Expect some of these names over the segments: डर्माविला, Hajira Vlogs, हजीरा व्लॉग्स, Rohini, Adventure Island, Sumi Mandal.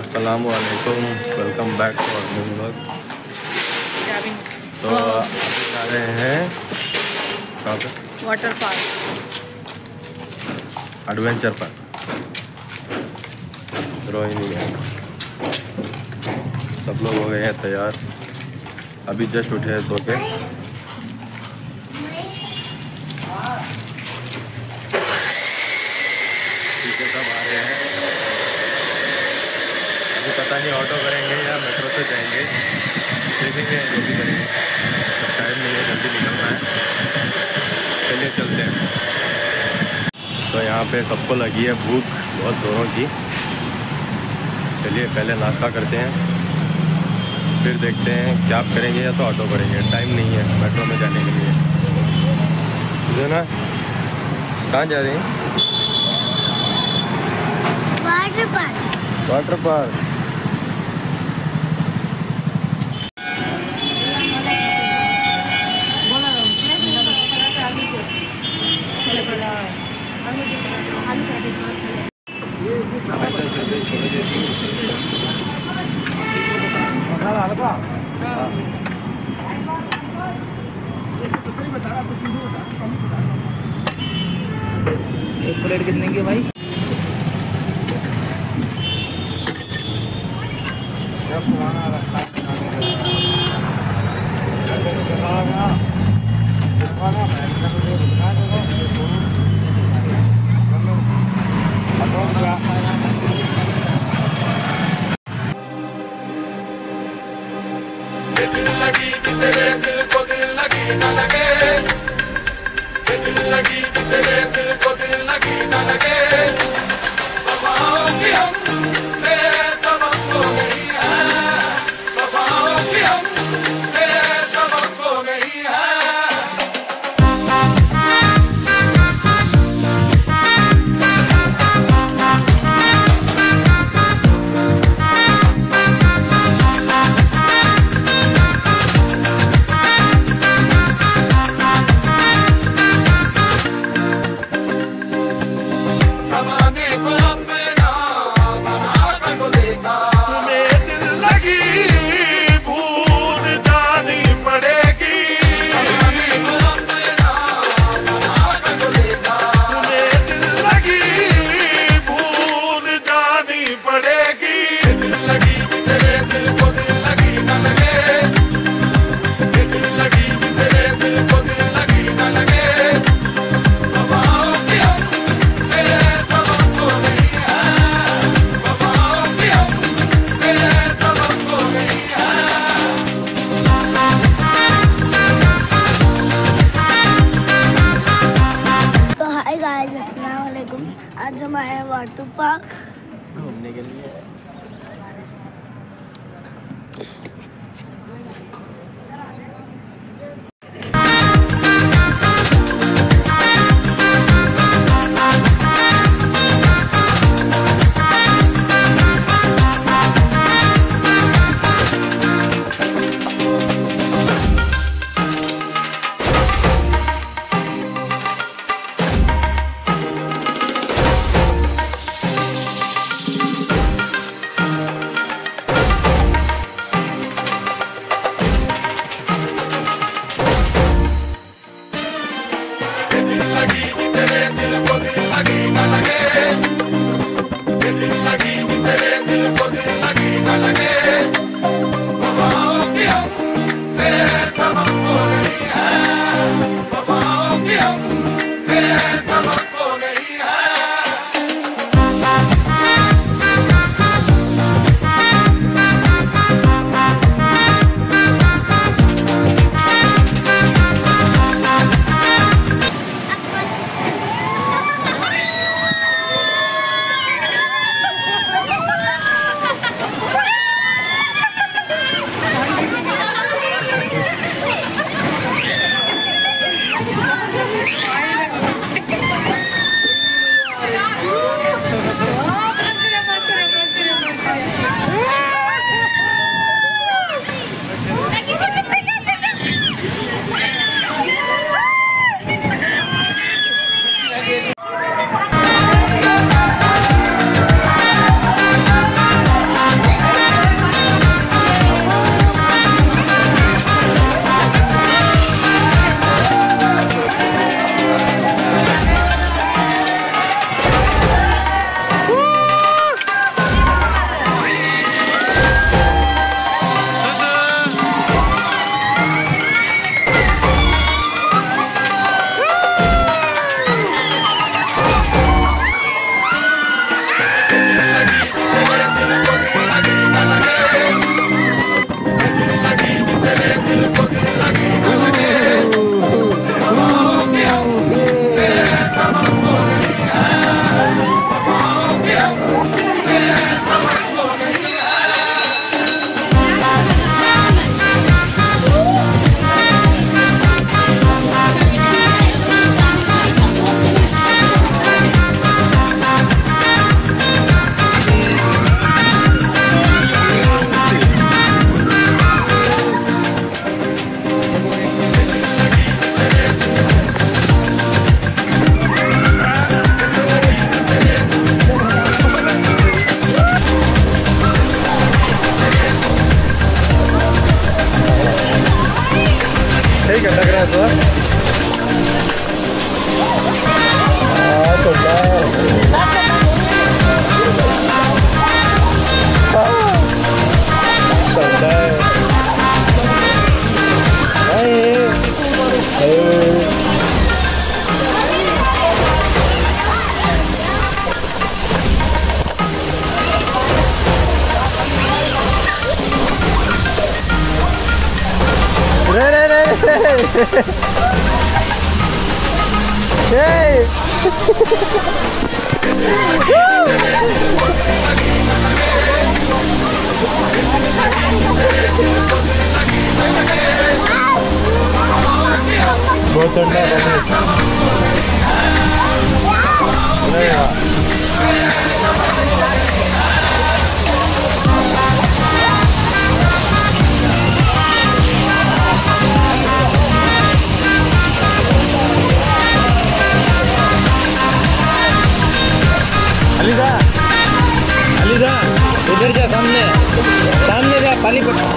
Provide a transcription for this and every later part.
अस्सलामुअलैकुम, welcome back to other vlog. तो अभी जा रहे हैं water park, adventure park. Rohini है, सब लोग हो गए हैं तैयार। अभी जस्ट उठे हैं सो के। पीछे सब आ रहे हैं, पता नहीं ऑटो करेंगे या मेट्रो से जाएंगे, देखेंगे जो भी करेंगे। टाइम नहीं है, जल्दी निकलना है। चलिए चलते हैं। तो यहाँ पे सबको लगी है भूख, बहुत दोनों की। चलिए पहले नाश्ता करते हैं, फिर देखते हैं क्या करेंगे, या तो ऑटो करेंगे। टाइम नहीं है मेट्रो में जाने के लिए। जो ना कहाँ जा रहे हैं? Water park. Water park. एक प्लेट कितने की भाई? आज हम आए वाटर पार्क घूमने के लिए। बहुत ठंडा है। अलीजा उधर जा, सामने सामने जा, पानी पड़ा।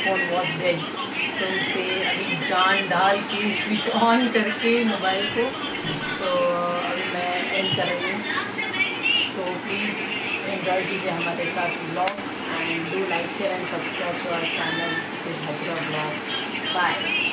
फ़ोन बहुत डेड, तो उसे अभी जान डाल के स्विच ऑन करके मोबाइल को, तो अभी मैं एंड करूँगी। तो प्लीज़ एंजॉय कीजिए हमारे साथ blog and do like share and subscribe to our channel हजीरा व्लॉग्स। Bye.